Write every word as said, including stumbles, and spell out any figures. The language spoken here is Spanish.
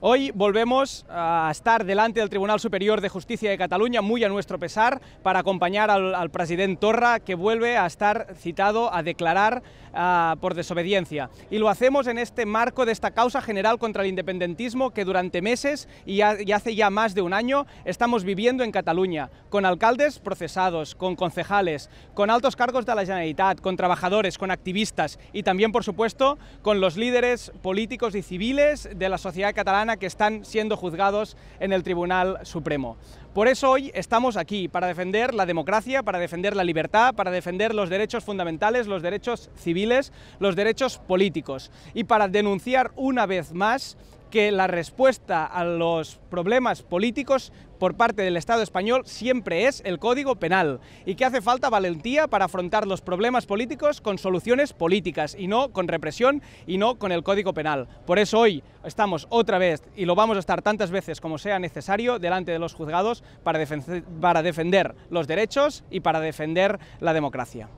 Hoy volvemos a estar delante del Tribunal Superior de Justicia de Cataluña, muy a nuestro pesar, para acompañar al, al presidente Torra, que vuelve a estar citado a declarar uh, por desobediencia. Y lo hacemos en este marco de esta causa general contra el independentismo que durante meses y, a, y hace ya más de un año estamos viviendo en Cataluña, con alcaldes procesados, con concejales, con altos cargos de la Generalitat, con trabajadores, con activistas y también, por supuesto, con los líderes políticos y civiles de la sociedad catalana que están siendo juzgados en el Tribunal Supremo. Por eso hoy estamos aquí, para defender la democracia, para defender la libertad, para defender los derechos fundamentales, los derechos civiles, los derechos políticos y para denunciar una vez más que la respuesta a los problemas políticos por parte del Estado español siempre es el Código Penal y que hace falta valentía para afrontar los problemas políticos con soluciones políticas y no con represión y no con el Código Penal. Por eso hoy estamos otra vez, y lo vamos a estar tantas veces como sea necesario, delante de los juzgados para, defen- para defender los derechos y para defender la democracia.